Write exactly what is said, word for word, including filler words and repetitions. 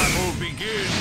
Battle begins!